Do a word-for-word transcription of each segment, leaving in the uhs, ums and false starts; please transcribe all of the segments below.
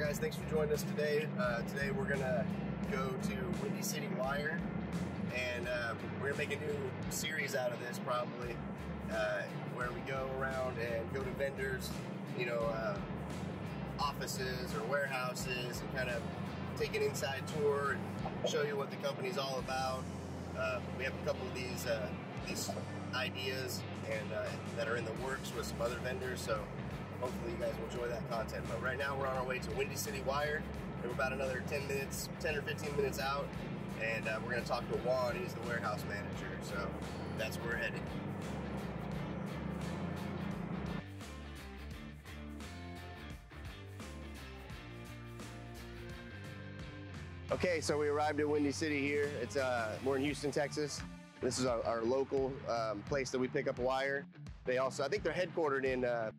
right, guys, thanks for joining us today. Uh, today we're gonna go to Windy City Wire, and uh, we're gonna make a new series out of this probably, uh, where we go around and go to vendors, you know, uh, offices or warehouses, and kind of take an inside tour and show you what the company's all about. Uh, we have a couple of these uh, these ideas and uh, that are in the works with some other vendors, so hopefully you guys will enjoy that content. But right now we're on our way to Windy City Wire, and we're about another ten minutes, ten or fifteen minutes out, and uh, we're going to talk to Juan. He's the warehouse manager, so that's where we're headed. Okay, so we arrived at Windy City here. It's uh, we're in Houston, Texas. This is our, our local um, place that we pick up wire. They also, I think they're headquartered in uh,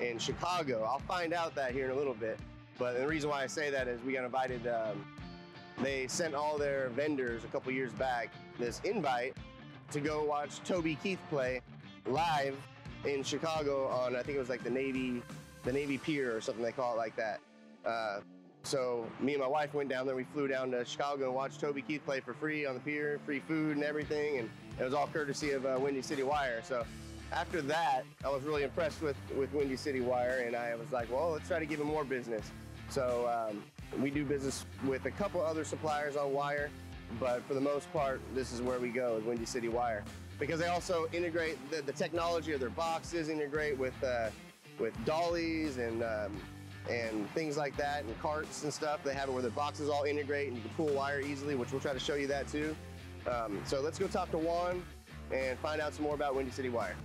in Chicago. I'll find out that here in a little bit. But the reason why I say that is we got invited. Um, they sent all their vendors a couple years back this invite to go watch Toby Keith play live in Chicago on, I think it was like the Navy, the Navy Pier or something, they call it like that. Uh, So me and my wife went down there. We flew down to Chicago and watched Toby Keith play for free on the pier, free food and everything. And it was all courtesy of uh, Windy City Wire. So after that, I was really impressed with, with Windy City Wire. And I was like, well, let's try to give them more business. So um, we do business with a couple other suppliers on wire. But for the most part, this is where we go, is Windy City Wire. Because they also integrate the, the technology of their boxes, integrate with, uh, with dollies and um, and things like that, and carts and stuff. They have it where the boxes all integrate and you can pull wire easily, which we'll try to show you that too. Um, so let's go talk to Juan and find out some more about Windy City Wire.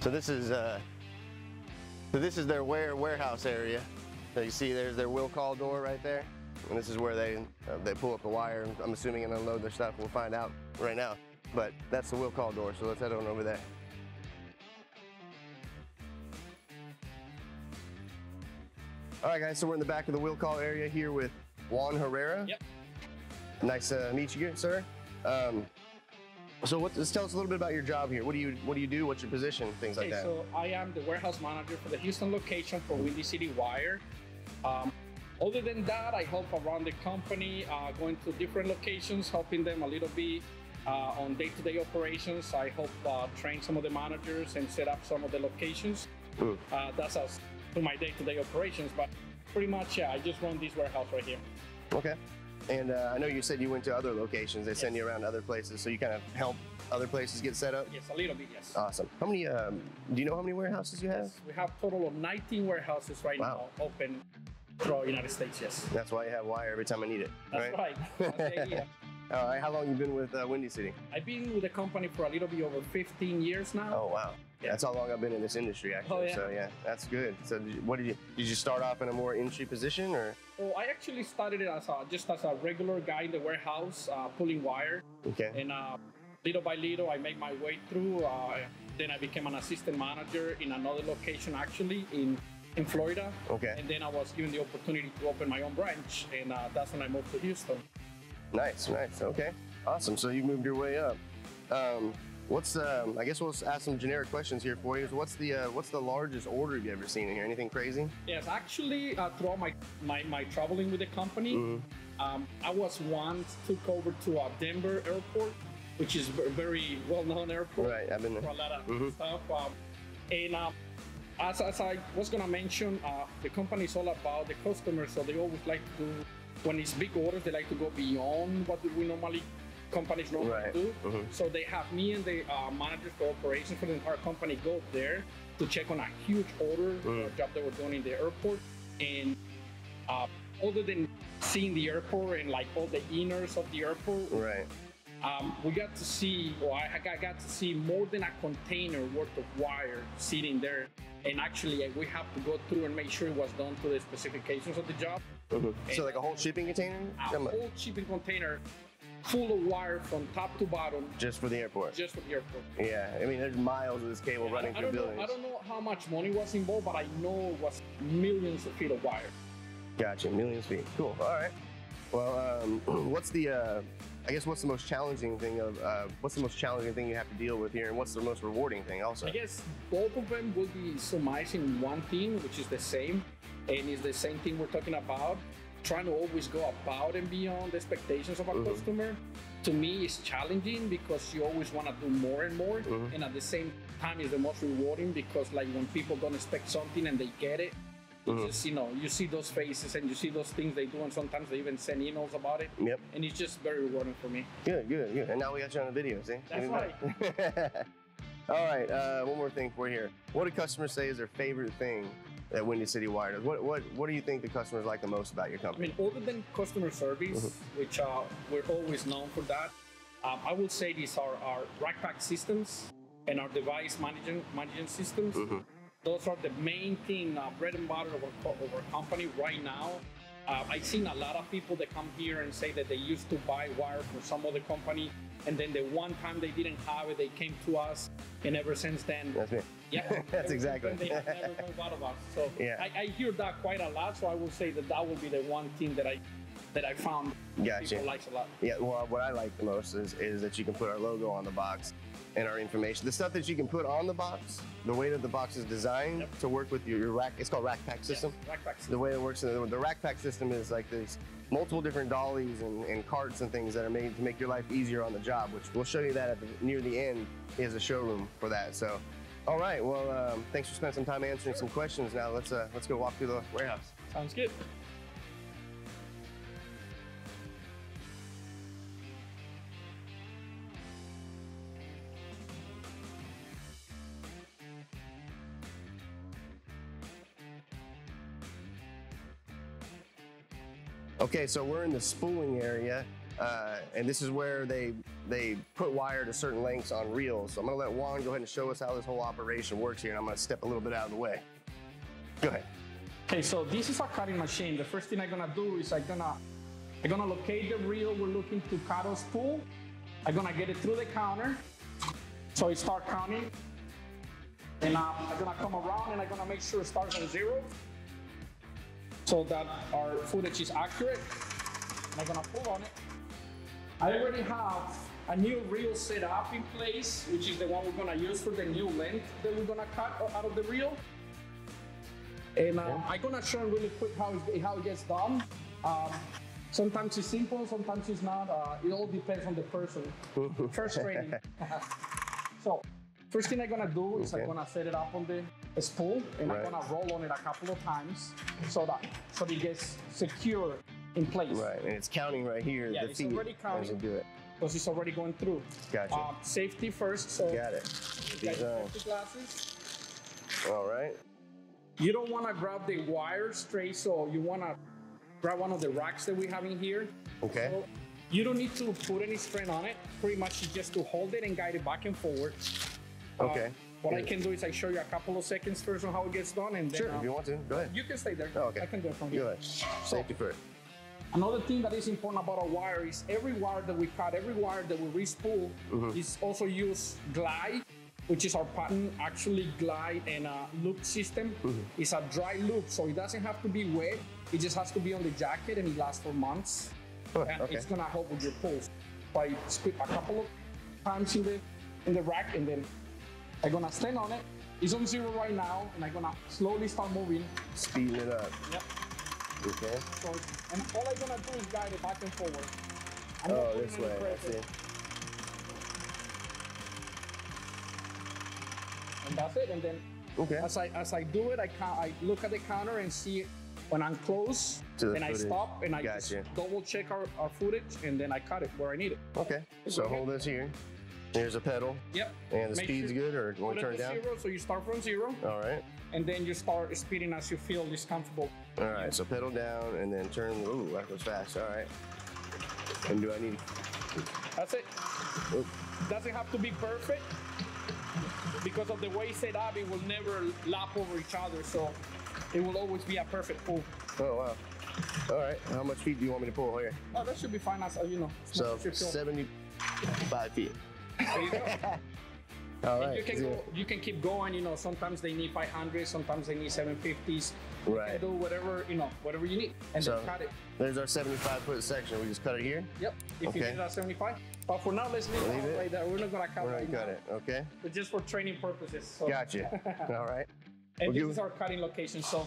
So this is uh... So this is their ware warehouse area. So you see there's their will call door right there. And this is where they uh, they pull up the wire, I'm assuming, and unload their stuff. We'll find out right now. But that's the will call door, so let's head on over there. All right, guys, so we're in the back of the will call area here with Juan Herrera. Yep. Nice to uh, meet you, sir. Um, So what, let's tell us a little bit about your job here. What do you what do you do? What's your position? Things like that. So I am the warehouse manager for the Houston location for Windy City Wire. Um, other than that, I help around the company, uh, going to different locations, helping them a little bit uh, on day-to-day operations. I help uh, train some of the managers and set up some of the locations. Uh, that's us to my day-to-day operations. But pretty much, yeah, I just run this warehouse right here. Okay. And uh, I know you said you went to other locations. They yes. send you around to other places, so you kind of help other places get set up? Yes, a little bit, yes. Awesome. How many, um, do you know how many warehouses you have? Yes, we have a total of nineteen warehouses right wow. now open throughout the United States, yes. That's why you have wire every time I need it. That's right. right. Okay, yeah. All right, how long have you been with uh, Windy City? I've been with the company for a little bit over fifteen years now. Oh, wow. Yeah. That's how long I've been in this industry, actually. Oh, yeah. So, yeah, that's good. So, did you, what did you, did you start off in a more entry position, or? Well, I actually started as a, just as a regular guy in the warehouse, uh, pulling wire. Okay. And uh, little by little, I made my way through. Uh, then I became an assistant manager in another location, actually, in in Florida. Okay. And then I was given the opportunity to open my own branch, and uh, that's when I moved to Houston. Nice, nice. Okay, awesome. So you moved your way up. Um, what's um, I guess we'll ask some generic questions here for you. What's the uh, what's the largest order you've ever seen in here? Anything crazy? Yes, actually, uh, throughout my, my my traveling with the company, mm-hmm. um, I was once took over to uh, Denver Airport, which is a very well-known airport. Right, I've been there. For a lot of mm-hmm. stuff. Um, and um, as as I was gonna mention, uh, the company is all about the customer, so they always like to do. When it's big orders, they like to go beyond what we normally, companies normally right. do. Mm-hmm. So they have me and the uh, manager for operations for the entire company go there to check on a huge order, mm. a job that we're doing in the airport. And uh, other than seeing the airport and like all the inners of the airport, right. um, we got to see, well, I got to see more than a container worth of wire sitting there. And actually, we have to go through and make sure it was done to the specifications of the job. Mm-hmm. So like a whole shipping container? A whole shipping container full of wire from top to bottom. Just for the airport? Just for the airport. Yeah, I mean, there's miles of this cable and running I, I through buildings. Know, I don't know how much money was involved, but I know it was millions of feet of wire. Gotcha, millions of feet. Cool, all right. Well, um, what's the, uh, I guess, what's the most challenging thing of, uh, what's the most challenging thing you have to deal with here, and what's the most rewarding thing also? I guess both of them will be surmising one thing, which is the same, and it's the same thing we're talking about. Trying to always go above and beyond the expectations of a mm-hmm. customer, to me, is challenging because you always want to do more and more. Mm-hmm. And at the same time, it's the most rewarding because, like, when people don't expect something and they get it, mm-hmm. you just, you know, you see those faces and you see those things they do, and sometimes they even send emails about it. Yep. And it's just very rewarding for me. Good, good, good. And now we got you on the video, see? That's right. All right, uh, one more thing for here. What do customers say is their favorite thing at Windy City Wire? What, what, what do you think the customers like the most about your company? I mean, other than customer service, mm-hmm. which uh, we're always known for that, um, I would say these are our RackPack systems and our device management, management systems. Mm-hmm. Those are the main thing, uh, bread and butter of our, of our company right now. Uh, I've seen a lot of people that come here and say that they used to buy wire from some other company, and then the one time they didn't have it, they came to us, and ever since then, that's me. Yeah, that's exactly. They have never known about us. So yeah. I, I hear that quite a lot. So I will say that that would be the one thing that I that I found gotcha. People like a lot. Yeah. Well, what I like the most is is that you can put our logo on the box and our information. The stuff that you can put on the box, the way that the box is designed yep. to work with your, your rack, it's called RackPack system. Yes, RackPack system. The way it works, the, the RackPack system is like there's multiple different dollies and, and carts and things that are made to make your life easier on the job, which we'll show you that at the, near the end is a showroom for that. So, all right, well, um, thanks for spending some time answering sure. some questions. Now let's, uh, let's go walk through the warehouse. Sounds good. Okay, so we're in the spooling area, uh, and this is where they they put wire to certain lengths on reels. So I'm gonna let Juan go ahead and show us how this whole operation works here, and I'm gonna step a little bit out of the way. Go ahead. Okay, so this is our cutting machine. The first thing I'm gonna do is I'm gonna, I'm gonna locate the reel we're looking to cut or spool. I'm gonna get it through the counter, so it starts counting. And uh, I'm gonna come around and I'm gonna make sure it starts on zero, so that our footage is accurate. And I'm gonna pull on it. I already have a new reel set up in place, which is the one we're gonna use for the new length that we're gonna cut out of the reel. And um, yeah. I'm gonna show really quick how it, how it gets done. Um, sometimes it's simple, sometimes it's not. Uh, it all depends on the person. First training. So, first thing I'm gonna do is okay. I'm gonna set it up on the spool, and right. I'm gonna roll on it a couple of times so that so that it gets secure in place. Right, and it's counting right here. Yeah, the it's feet already counting. Do it. Because it's already going through. Gotcha. Um, safety first. So got it. You got your safety glasses. All right. You don't wanna grab the wire straight, so you wanna grab one of the racks that we have in here. Okay. So you don't need to put any strain on it. Pretty much just to hold it and guide it back and forward. Okay. Um, what I can do is I show you a couple of seconds first on how it gets done, and then sure, um, if you want to, go ahead. You can stay there. Oh, okay. I can do it from here. Go ahead. Thank you for it. Another thing that is important about a wire is every wire that we cut, every wire that we re-spool, mm-hmm. is also use glide, which is our patent. Actually, glide and a loop system. Mm-hmm. It's a dry loop, so it doesn't have to be wet. It just has to be on the jacket, and it lasts for months. Oh, and okay. it's gonna help with your pulls by spit a couple of times in the in the rack, and then I'm gonna stand on it. It's on zero right now, and I'm gonna slowly start moving. Speed it up. Yep. Okay. So, and all I'm gonna do is guide it back and forward. I'm oh, this way, I see. And that's it, and then okay. as I as I do it, I can I look at the counter and see when I'm close, and footage. I stop, and I gotcha. Just double check our, our footage, and then I cut it where I need it. Okay, it's so okay. hold this here. There's a pedal. Yep. And the Make speed's sure good, or you want to turn it down? Zero, so you start from zero. All right. And then you start speeding as you feel this comfortable. All right, so pedal down and then turn. Ooh, that goes fast. All right. And do I need That's it. Oop. Doesn't have to be perfect. Because of the way it's set up, it will never lap over each other. So it will always be a perfect pull. Oh, wow. All right, how much feet do you want me to pull here? Oh, that should be fine, as you know. So seventy-five feet. There you go. All right. You can, go, you can keep going, you know, sometimes they need five hundred, sometimes they need seven fifties. Right. You can do whatever, you know, whatever you need. And so then cut it. There's our seventy-five foot section. We just cut it here? Yep. If okay. you need that seventy-five. But for now, let's leave, leave it like that. We're not going to cut, We're right cut it. Okay. But just for training purposes. So. Gotcha. All right. And we'll this is our cutting location. So.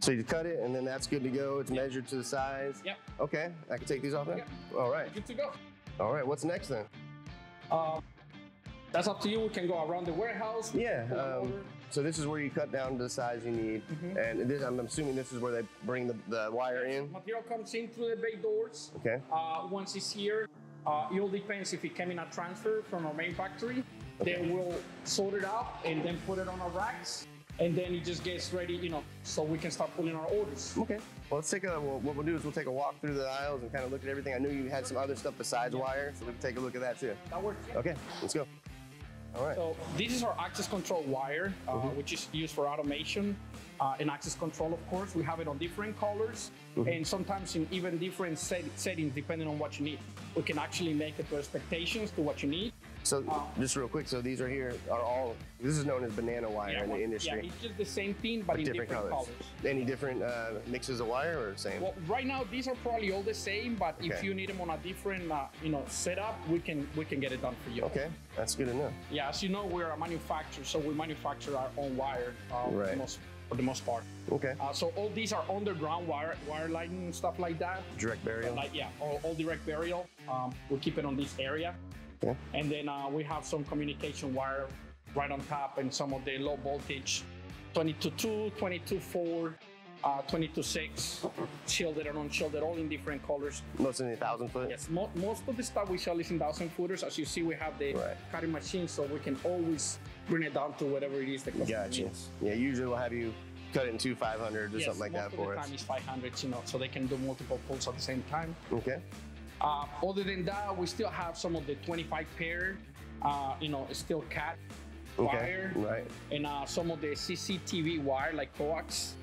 So you cut it, and then that's good to go. It's yep. measured to the size. Yep. Okay. I can take these off now? Yep. All right. Good to go. All right. What's next then? Um, That's up to you. We can go around the warehouse. Yeah. Um, so this is where you cut down to the size you need. Mm-hmm. And this, I'm assuming this is where they bring the, the wire in. Material comes in through the bay doors. Okay. Uh, once it's here, uh, it all depends if it came in a transfer from our main factory. Okay. Then we'll sort it out and then put it on our racks. And then it just gets ready, you know, so we can start pulling our orders. Okay. Well, let's take a, well, what we'll do is we'll take a walk through the aisles and kind of look at everything. I knew you had some other stuff besides yeah. wire, so we can take a look at that too. That works. Yeah. Okay, let's go. All right. So this is our access control wire, uh, mm-hmm. which is used for automation uh, and access control, of course. We have it on different colors mm-hmm. and sometimes in even different set settings, depending on what you need. We can actually make it to expectations to what you need. So uh, just real quick, so these right here are all, this is known as banana wire yeah, in the industry. Yeah, it's just the same thing, but, but in different, different colors. colors. Any different uh, mixes of wire or the same? Well, right now, these are probably all the same, but okay. if you need them on a different uh, you know, setup, we can, we can get it done for you. Okay, that's good enough. Yeah, as you know, we're a manufacturer, so we manufacture our own wire uh, right. for, the most, for the most part. Okay. Uh, so all these are underground wire, wire lighting and stuff like that. Direct burial? Like, yeah, all, all direct burial. Um, we keep it on this area. Yeah. And then uh, we have some communication wire right on top and some of the low voltage twenty-two two, twenty-two four, uh, twenty-two six, shielded and unshielded, all in different colors. Most in the thousand foot? Yes, mo most of the stuff we sell is in thousand footers. As you see, we have the right. cutting machine, so we can always bring it down to whatever it is the customer gotcha. needs. Yeah, usually we'll have you cut it into five hundred or yes, something like that for us. Most of the time it's five hundred, you know, so they can do multiple pulls at the same time. Okay. Uh, other than that, we still have some of the twenty-five pair, uh, you know, steel cat okay, wire, right. and uh, some of the C C T V wire like coax.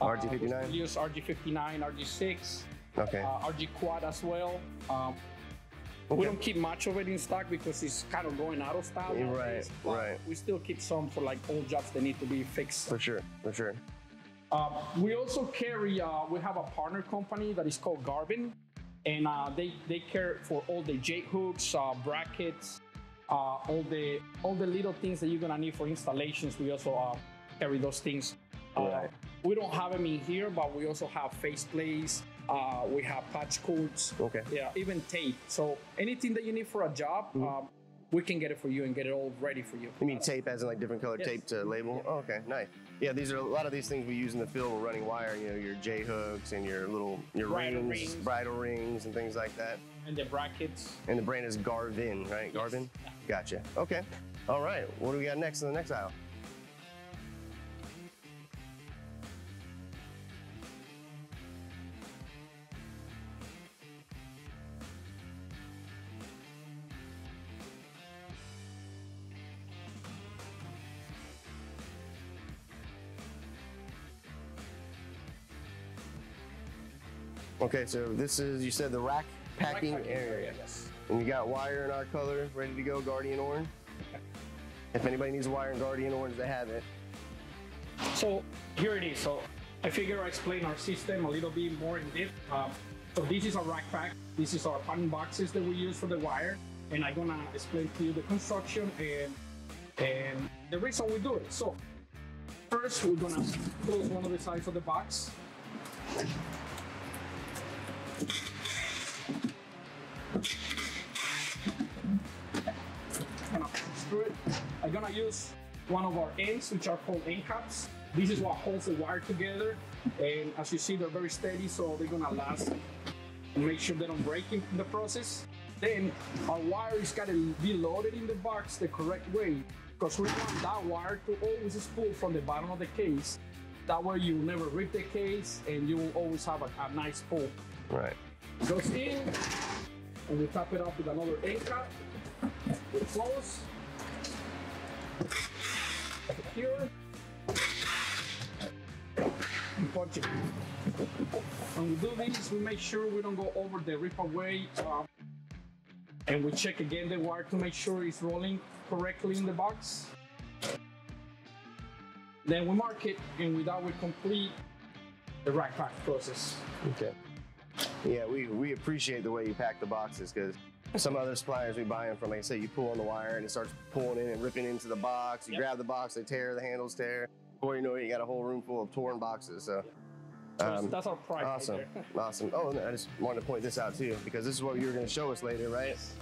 R G fifty-nine? Uh, we use R G fifty-nine, R G six, okay. uh, R G quad as well. Um, okay. We don't keep much of it in stock because it's kind of going out of style. Right, right. We still keep some for like old jobs that need to be fixed. For sure, for sure. Uh, we also carry, uh, we have a partner company that is called Garvin. And uh, they, they care for all the J hooks, uh, brackets, uh, all the all the little things that you're gonna need for installations. We also uh, carry those things. Uh, right. We don't have them in here, but we also have face plates. Uh, we have patch cords. Okay. Yeah, even tape. So anything that you need for a job, mm-hmm. um, we can get it for you and get it all ready for you. You mean tape as in like different color yes. tape to label? Yeah. Oh, okay, nice. Yeah, these are a lot of these things we use in the field with running wire, you know, your J hooks and your little your bridle rings, rings, bridle rings and things like that. And the brackets. And the brand is Garvin, right? Yes. Garvin? Yeah. Gotcha. Okay. All right. What do we got next in the next aisle? Okay, so this is, you said the rack packing, rack packing area. area yes. And you got wire in our color, ready to go, Guardian Orange. Okay. If anybody needs wire in Guardian Orange, they have it. So here it is. So I figure I explain our system a little bit more in depth. Uh, so this is our rack pack. This is our pattern boxes that we use for the wire. And I'm gonna explain to you the construction and, and the reason we do it. So first we're gonna close one of the sides of the box. Screw it. I'm gonna use one of our ends, which are called end caps. This is what holds the wire together, and as you see, they're very steady, so they're gonna last and make sure they don't break in the process. Then our wire is gotta be loaded in the box the correct way, because we want that wire to always pull from the bottom of the case. That way you'll never rip the case and you will always have a, a nice pull. Right. Goes in, and we top it off with another end cap. We close. Here. important. When we do this, we make sure we don't go over the rip away. Uh, and we check again the wire to make sure it's rolling correctly in the box. Then we mark it, and with that we complete the rack pack process. Okay. Yeah, we, we appreciate the way you pack the boxes, because some other suppliers we buy them from, like I say, you pull on the wire and it starts pulling in and ripping into the box. You yep. grab the box, they tear, the handles tear. Before you know it, you got a whole room full of torn boxes. So, so um, that's our pride. Awesome, right there. Awesome. Oh, no, I just wanted to point this out too, because this is what you were going to show us later, right? Yes.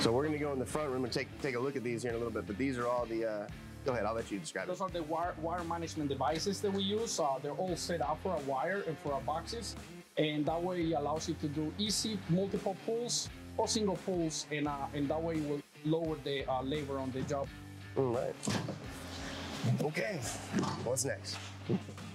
So we're going to go in the front room and take take a look at these here in a little bit. But these are all the. Uh, Go ahead, I'll let you describe Those it. Those are the wire, wire management devices that we use. Uh, they're all set up for our wire and for our boxes. And that way it allows you to do easy multiple pulls or single pulls. And, uh, and that way it will lower the uh, labor on the job. All right. Okay, what's next?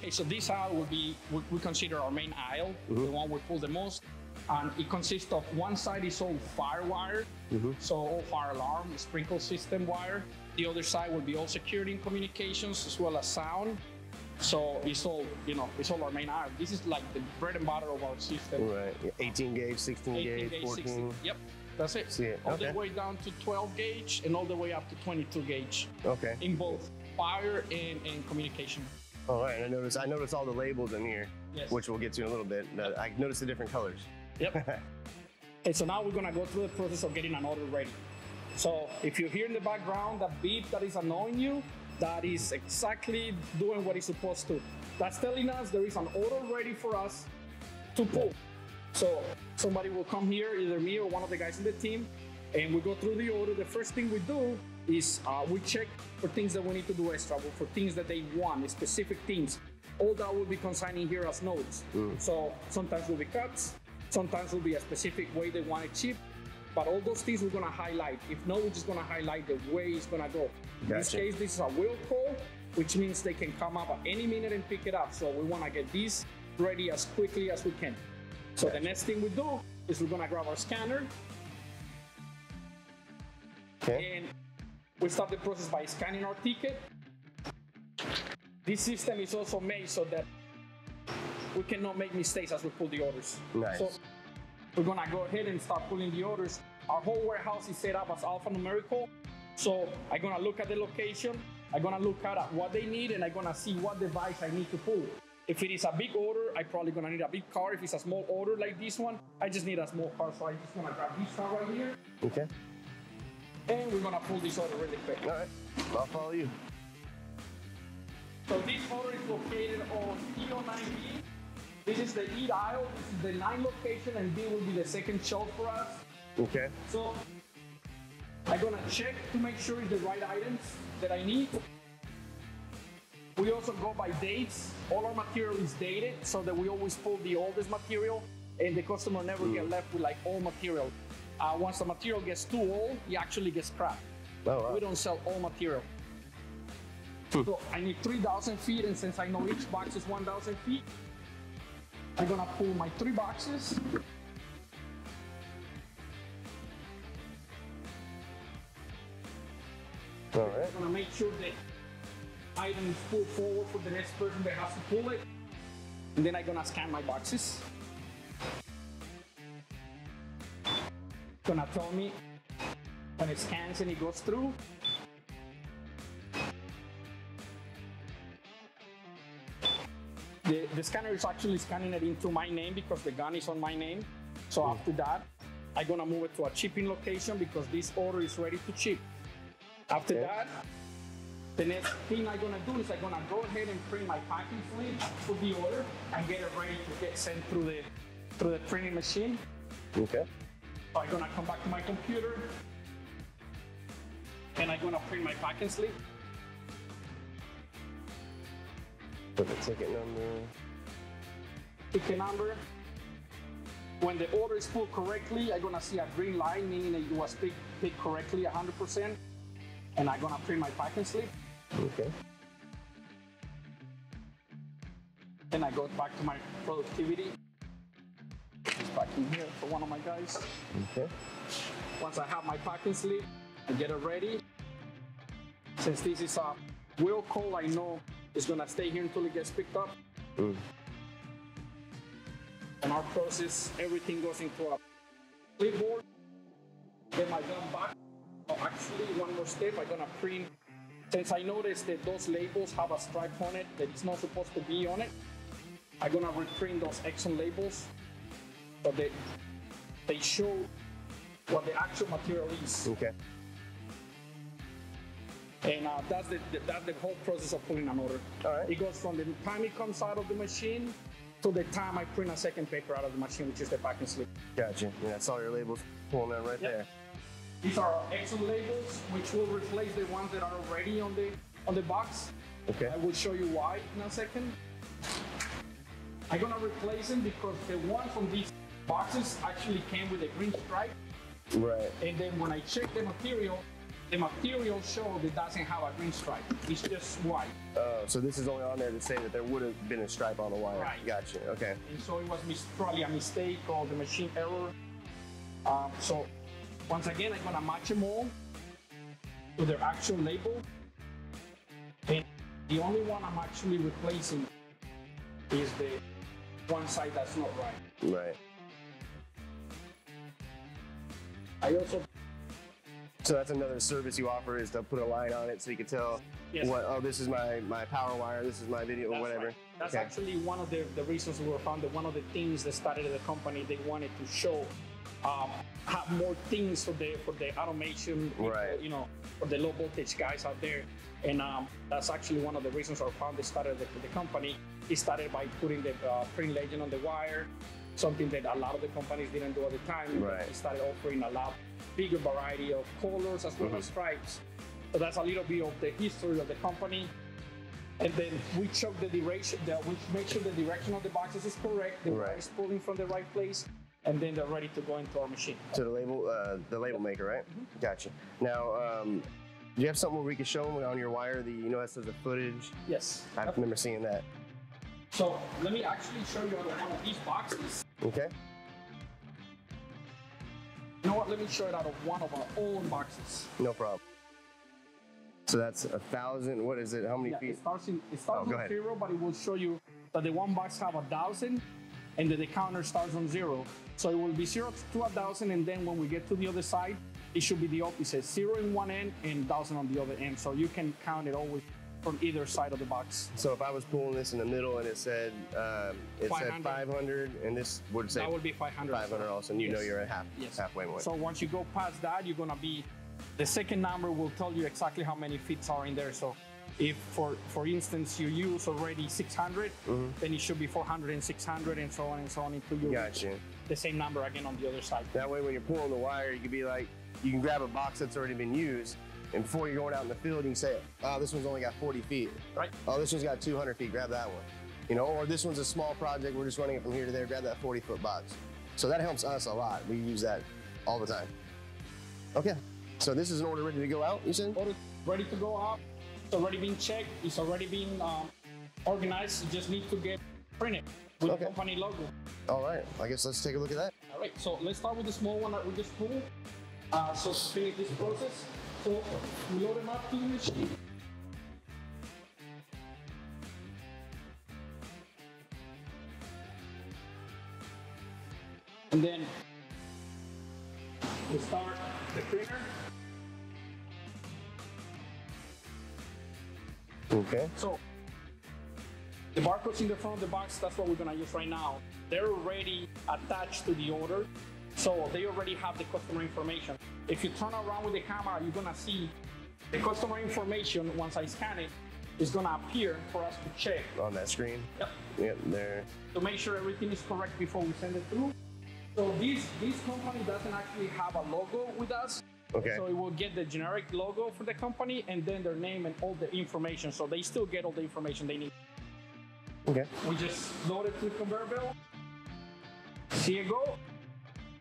Okay, so this aisle will be, we, we consider our main aisle, mm-hmm. the one we pull the most. And it consists of one side is all fire wire, mm-hmm. so all fire alarm, sprinkle system wire. The other side will be all security and communications as well as sound. So it's all, you know, it's all our main aisle. This is like the bread and butter of our system. Right, yeah, eighteen gauge, sixteen gauge, fourteen. Yep, that's it. See it. All okay. the way down to twelve gauge and all the way up to twenty-two gauge. Okay. In both fire and, and communication. All right, I noticed, I noticed all the labels in here, yes. which we'll get to in a little bit. I noticed the different colors. Yep. And so now we're gonna go through the process of getting an order ready. So if you hear in the background that beep that is annoying you, that is exactly doing what it's supposed to. That's telling us there is an order ready for us to pull. So somebody will come here, either me or one of the guys in the team, and we go through the order. The first thing we do is uh, we check for things that we need to do extra, for things that they want, specific things. All that will be consigned in here as notes. Mm. So sometimes will be cuts. Sometimes will be a specific way they want it shipped, but all those things we're gonna highlight. If not, we're just gonna highlight the way it's gonna go. Gotcha. In this case, this is a will call, which means they can come up at any minute and pick it up. So we wanna get this ready as quickly as we can. So gotcha. The next thing we do is we're gonna grab our scanner. Okay. And we start the process by scanning our ticket. This system is also made so that we cannot make mistakes as we pull the orders. Nice. So we're gonna go ahead and start pulling the orders. Our whole warehouse is set up as alphanumerical. So I'm gonna look at the location, I'm gonna look at what they need, and I'm gonna see what device I need to pull. If it is a big order, I'm probably gonna need a big car. If it's a small order like this one, I just need a small car. So I just wanna grab this car right here. Okay. And we're gonna pull this order really quick. All right, I'll follow you. So this order is located on E zero nine B. This is the eat aisle, this is the nine location, and B will be the second shelf for us. Okay. So I'm gonna check to make sure it's the right items that I need. We also go by dates. All our material is dated so that we always pull the oldest material and the customer never mm. get left with like old material. Uh, once the material gets too old, it actually gets scrapped. Oh, wow. We don't sell old material. Mm. So I need three thousand feet, and since I know each box is one thousand feet, I'm gonna pull my three boxes. All right. I'm gonna make sure the item is pulled forward for the next person that has to pull it. And then I'm gonna scan my boxes. It's gonna tell me when it scans and it goes through. The, the scanner is actually scanning it into my name because the gun is on my name. So mm. after that, I'm gonna move it to a shipping location because this order is ready to ship. After okay. that, the next thing I'm gonna do is I'm gonna go ahead and print my packing slip for the order and get it ready to get sent through the through the printing machine. Okay. So I'm gonna come back to my computer and I'm gonna print my packing slip. Put the ticket number. Ticket number. When the order is pulled correctly, I'm gonna see a green line, meaning that you was picked pick correctly one hundred percent. And I'm gonna print my packing slip. Okay. Then I go back to my productivity. Just back in here for one of my guys. Okay. Once I have my packing slip, I get it ready. Since this is a will call, I know it's gonna stay here until it gets picked up. Mm. In our process, everything goes into a clipboard. Then I come back. Actually, one more step, I'm gonna print. Since I noticed that those labels have a stripe on it that is not supposed to be on it, I'm gonna reprint those Exxon labels so that they show what the actual material is. Okay. And uh, that's, the, that's the whole process of pulling an order. All right. It goes from the time it comes out of the machine to the time I print a second paper out of the machine, which is the packing slip. Gotcha. Yeah, that's all your labels pulling that right yep. there. These are our Exxon labels, which will replace the ones that are already on the on the box. Okay. I will show you why in a second. I'm gonna replace them because the one from these boxes actually came with a green stripe. Right. And then when I check the material, the material shows it doesn't have a green stripe. It's just white. Uh, so this is only on there to say that there would have been a stripe on the wire. Right. Gotcha. Okay. And so it was probably a mistake or the machine error. Um, so. Once again, I'm gonna match them all to their actual label. And the only one I'm actually replacing is the one side that's not right. Right. I also. So that's another service you offer, is to put a line on it so you can tell yes. what, oh, this is my, my power wire, this is my video, that's or whatever. Right. That's okay. actually one of the, the reasons we were founded. One of the things that started the company, they wanted to show Um, have more things for the for the automation, right. you know, for the low voltage guys out there, and um, that's actually one of the reasons our founder started the, the company. He started by putting the uh, print legend on the wire, something that a lot of the companies didn't do at the time. Right. He started offering a lot bigger variety of colors as well mm-hmm. as stripes. So that's a little bit of the history of the company. And then we check the direction, the, we make sure the direction of the boxes is correct. The right. wire is pulling from the right place. And then they're ready to go into our machine. To the label, uh, the label maker, right? Mm-hmm. Gotcha. Now, um, do you have something where we can show on your wire the, you know, that says the footage? Yes. I okay. remember seeing that. So let me actually show you one of these boxes. Okay. You know what? Let me show it out of one of our own boxes. No problem. So that's a thousand. What is it? How many yeah, feet? It starts in it starts oh, with zero, but it will show you that the one box have a thousand. And then the counter starts on zero. So it will be zero to a thousand, and then when we get to the other side, it should be the opposite, zero in one end and thousand on the other end. So you can count it always from either side of the box. So if I was pulling this in the middle and it said, um, it said five hundred, and this would say that would be five hundred. five hundred also, and you yes. know you're at half, yes. halfway more. So once you go past that, you're gonna be, the second number will tell you exactly how many feet are in there. So if, for for instance, you use already six hundred, mm-hmm. then it should be four hundred and six hundred and so on and so on until you gotcha. Reach the same number again on the other side. That way, when you're pulling the wire, you can be like, you can grab a box that's already been used, and before you're going out in the field, you can say, oh, this one's only got forty feet. Right. Oh, this one's got two hundred feet, grab that one. You know, or this one's a small project, we're just running it from here to there, grab that forty foot box. So that helps us a lot. We use that all the time. Okay, so this is an order ready to go out, you said? Order ready to go out. It's already been checked, it's already been um, organized, you just need to get printed with okay. the company logo. All right, I guess let's take a look at that. All right, so let's start with the small one that we just pulled. Uh, so to finish this process, so we load them up to the machine. And then we start the printer. Okay. So the barcodes in the front of the box, that's what we're gonna use right now. They're already attached to the order, so they already have the customer information. If you turn around with the camera, you're gonna see the customer information. Once I scan it, it's gonna appear for us to check. On that screen? Yep. Yep, there. To make sure everything is correct before we send it through. So this, this company doesn't actually have a logo with us. Okay. So it will get the generic logo for the company and then their name and all the information. So they still get all the information they need. Okay. We just load it to the conveyor belt. See it go.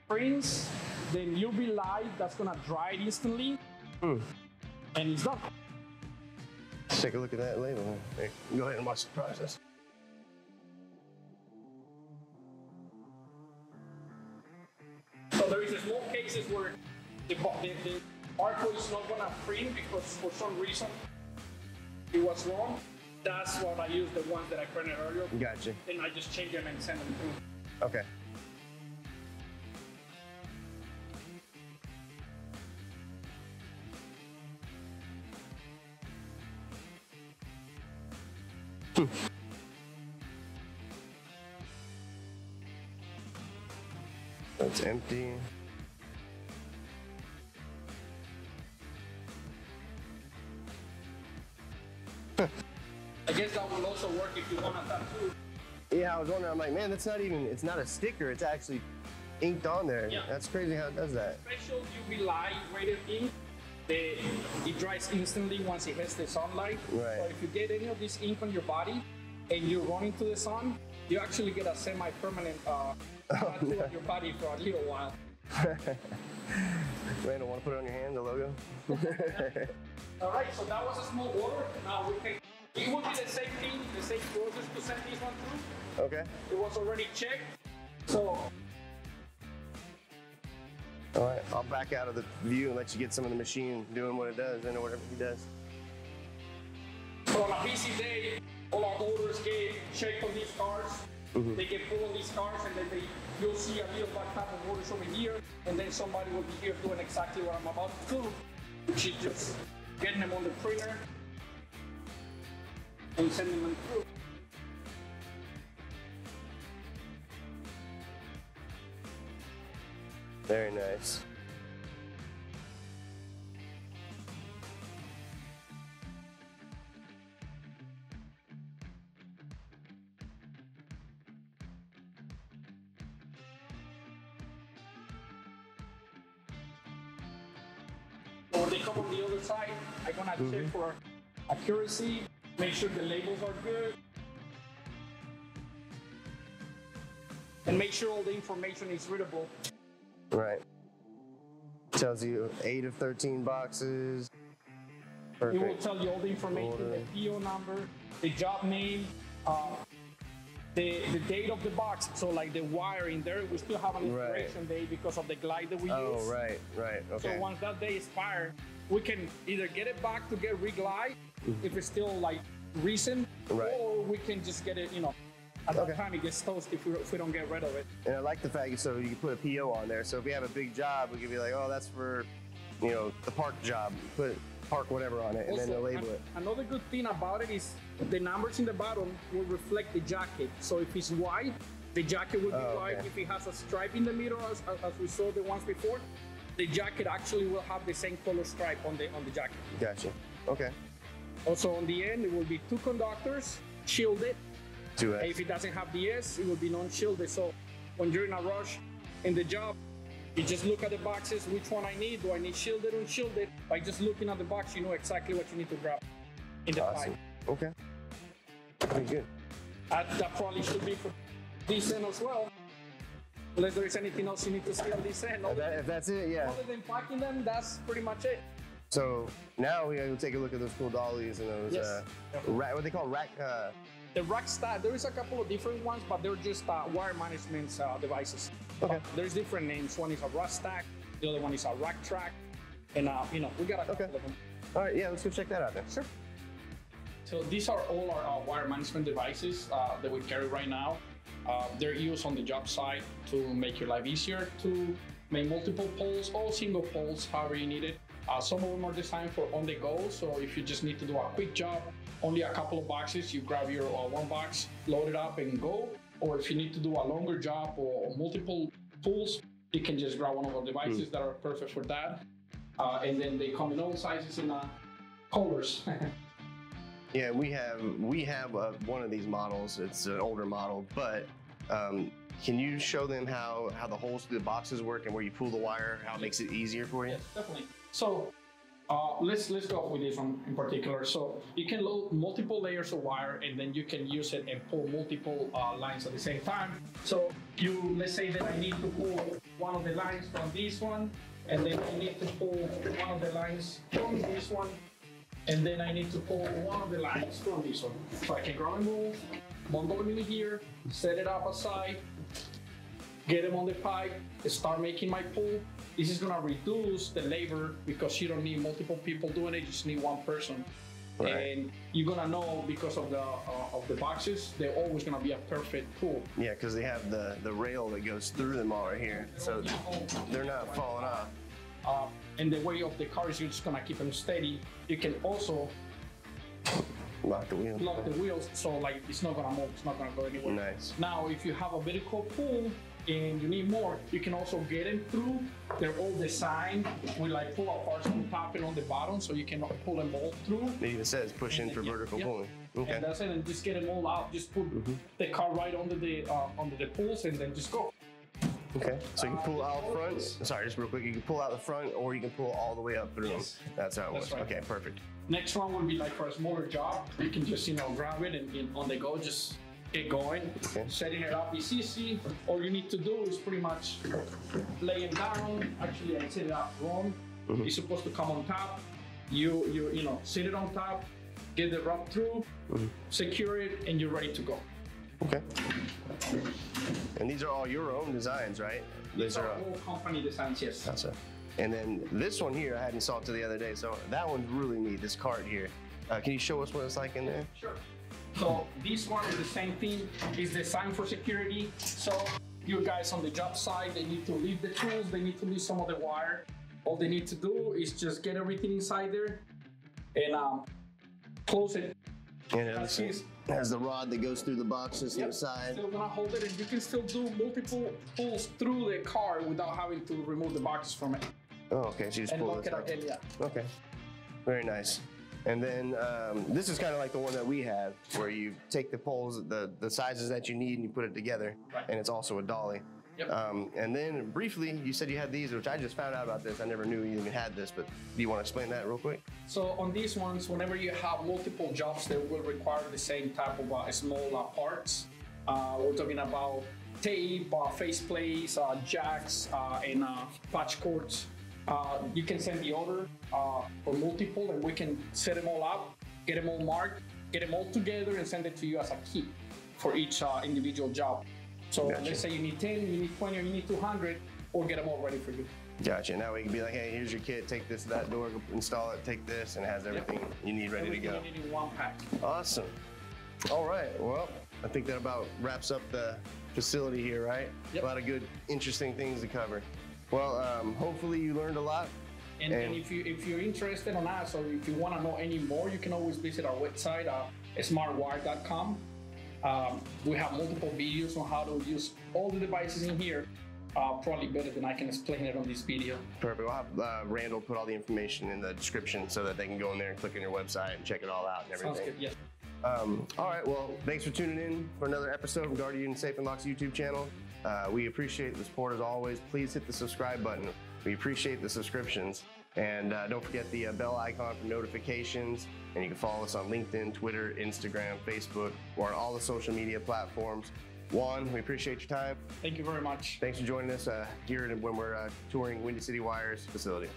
Prints. Then U V light. That's gonna dry it instantly. Mm. And it's done. Let's take a look at that label. Hey, go ahead and watch the process. So there is a small cases where The, the, the barcode is not gonna print because for some reason it was wrong. That's what I use, the ones that I printed earlier. Gotcha. And I just change them and send them through. Okay. That's empty. I guess that will also work if you want to tattoo. Yeah, I was wondering, I'm like, man, that's not even, it's not a sticker, it's actually inked on there. Yeah. That's crazy how it does that. Special U V light rated ink. They, it dries instantly once it hits the sunlight. Right. So if you get any of this ink on your body and you run into the sun, you actually get a semi-permanent uh, tattoo oh, no. on your body for a little while. Randall, want to put it on your hand, the logo? Alright, so that was a small order. Now we can, it will be the same thing, the same process to send this one through. Okay. It was already checked. So. All right, I'll back out of the view and let you get some of the machine doing what it does and whatever he does. So on a busy day, all our orders get checked on these cars. Mm-hmm. They get pulled on these cars, and then they, you'll see a little black type of orders over here, and then somebody will be here doing exactly what I'm about to do, which is just getting them on the printer and sending them through. Very nice. Or they come on the other side, I'm gonna mm-hmm. check for accuracy, make sure the labels are good, and make sure all the information is readable. Right. Tells you eight of thirteen boxes. Perfect. It will tell you all the information, order. The P O number, the job name, uh, the, the date of the box. So like the wire in there, we still have an expiration right. day because of the glide that we oh, use. Oh, right, right, okay. So once that day expires, we can either get it back to get re-glide mm-hmm. if it's still like recent, right. or we can just get it, you know, At okay. that time, it gets toast if we, if we don't get rid of it. And I like the fact so you can put a P O on there. So if we have a big job, we could be like, oh, that's for, you know, the park job. Put park whatever on it, and also, then they'll label an, it. Another good thing about it is the numbers in the bottom will reflect the jacket. So if it's white, the jacket will be oh, white. Okay. If it has a stripe in the middle, as, as we saw the ones before, the jacket actually will have the same color stripe on the, on the jacket. Gotcha. Okay. Also on the end, it will be two conductors, shielded. If it doesn't have the S, it will be non-shielded. So when you're in a rush in the job, you just look at the boxes, which one I need, do I need shielded or unshielded? By just looking at the box, you know exactly what you need to grab in the awesome. Pipe. Okay. Pretty good. That, that probably should be for this end as well. Unless there is anything else you need to see on this end. That, than, if that's it, yeah. Other than packing them, that's pretty much it. So now we will take a look at those cool dollies and those, yes. uh, yeah. rack, what they call rack, uh, the rack stack, there is a couple of different ones, but they're just uh, wire management uh, devices. Okay. Uh, there's different names. One is a rack stack, the other one is a rack track, and uh, you know, we got a couple okay. of them. All right, yeah, let's go check that out then. Sure. So these are all our uh, wire management devices uh, that we carry right now. Uh, they're used on the job site to make your life easier, to make multiple poles or single poles, however you need it. Uh, some of them are designed for on the go, so if you just need to do a quick job, only a couple of boxes, you grab your uh, one box, load it up and go. Or if you need to do a longer job or multiple pulls, you can just grab one of our devices mm. that are perfect for that. Uh, and then they come in all sizes and uh, colors. Yeah, we have we have uh, one of these models. It's an older model, but um, can you show them how, how the holes through the boxes work and where you pull the wire, how it makes it easier for you? Yes, definitely. So uh, let's, let's go with this one in particular. So you can load multiple layers of wire and then you can use it and pull multiple uh, lines at the same time. So you, let's say that I need to pull one of the lines from this one, and then I need to pull one of the lines from this one, and then I need to pull one of the lines from this one. So I can grab and roll, bundle it in here, set it up aside, get them on the pipe, start making my pull. This is gonna reduce the labor because you don't need multiple people doing it, you just need one person. right. And you're gonna know because of the uh, of the boxes, they're always gonna be a perfect pull. Yeah, because they have the the rail that goes through them all right here, so they're not falling off. Uh, and the weight of the car is you're just gonna keep them steady. You can also lock the wheels. Lock the wheels, so like it's not gonna move, it's not gonna go anywhere. Nice. Now, if you have a vertical pull and you need more, you can also get them through. They're all designed with like pull out parts on top and on the bottom, so you can pull them all through. It even says push and in for yeah, vertical yeah. pulling. Okay. And that's it, and just get them all out. Just put mm-hmm. the car right under the uh, under the pulls, and then just go. Okay, so you can pull uh, out front. Sorry, just real quick. You can pull out the front, or you can pull all the way up through. Yes. That's how it works. Right. Okay, perfect. Next one would be like for a smaller job. You can just you know grab it and, and on the go just get going. Okay. Setting it up is easy. All you need to do is pretty much lay it down. Actually, I set it up wrong. Mm-hmm. It's supposed to come on top. You you you know sit it on top, get the rub through, mm-hmm. secure it, and you're ready to go. Okay. And these are all your own designs, right? These, these are, are all company designs, yes. Gotcha. And then this one here, I hadn't saw it till the other day, so that one's really neat, this cart here. Uh, can you show us what it's like in there? Sure. So this one is the same thing. It's designed for security. So you guys on the job site, they need to leave the tools, they need to leave some of the wire. All they need to do is just get everything inside there and um, close it. And it has the rod that goes through the boxes yep. inside. Still gonna hold it, and you can still do multiple pulls through the car without having to remove the boxes from it. Oh, okay. So you just and pull lock it up. And yeah. Okay. Very nice. And then um, this is kind of like the one that we have, where you take the poles, the the sizes that you need, and you put it together, right. and it's also a dolly. Yep. Um, and then briefly, you said you had these, which I just found out about this. I never knew you even had this, but do you want to explain that real quick? So on these ones, whenever you have multiple jobs, they will require the same type of uh, small uh, parts. Uh, we're talking about tape, uh, face plates, uh, jacks, uh, and uh, patch cords. Uh, you can send the order uh, for multiple, and we can set them all up, get them all marked, get them all together, and send it to you as a kit for each uh, individual job. So gotcha. Let's say you need ten, you need twenty, or you need two hundred, or get them all ready for you. Gotcha. Now we can be like, hey, here's your kit. Take this to that door, install it, take this, and it has everything yep. you need ready everything to go. Everything you need in one pack. Awesome. All right. Well, I think that about wraps up the facility here, right? Yep. A lot of good, interesting things to cover. Well, um, hopefully you learned a lot. And, and, and if, you, if you're interested in us, or if you want to know any more, you can always visit our website, uh, smart wire dot com. Um, we have multiple videos on how to use all the devices in here, uh, probably better than I can explain it on this video. Perfect. We'll have uh, Randall put all the information in the description so that they can go in there and click on your website and check it all out and everything. Sounds good, yes. Um, all right, well, thanks for tuning in for another episode from Guardian Safe and Lock's YouTube channel. Uh, we appreciate the support as always. Please hit the subscribe button. We appreciate the subscriptions. And uh, don't forget the uh, bell icon for notifications. And you can follow us on LinkedIn, Twitter, Instagram, Facebook, or on all the social media platforms. Juan, we appreciate your time. Thank you very much. Thanks for joining us uh, here when we're uh, touring Windy City Wire's facility.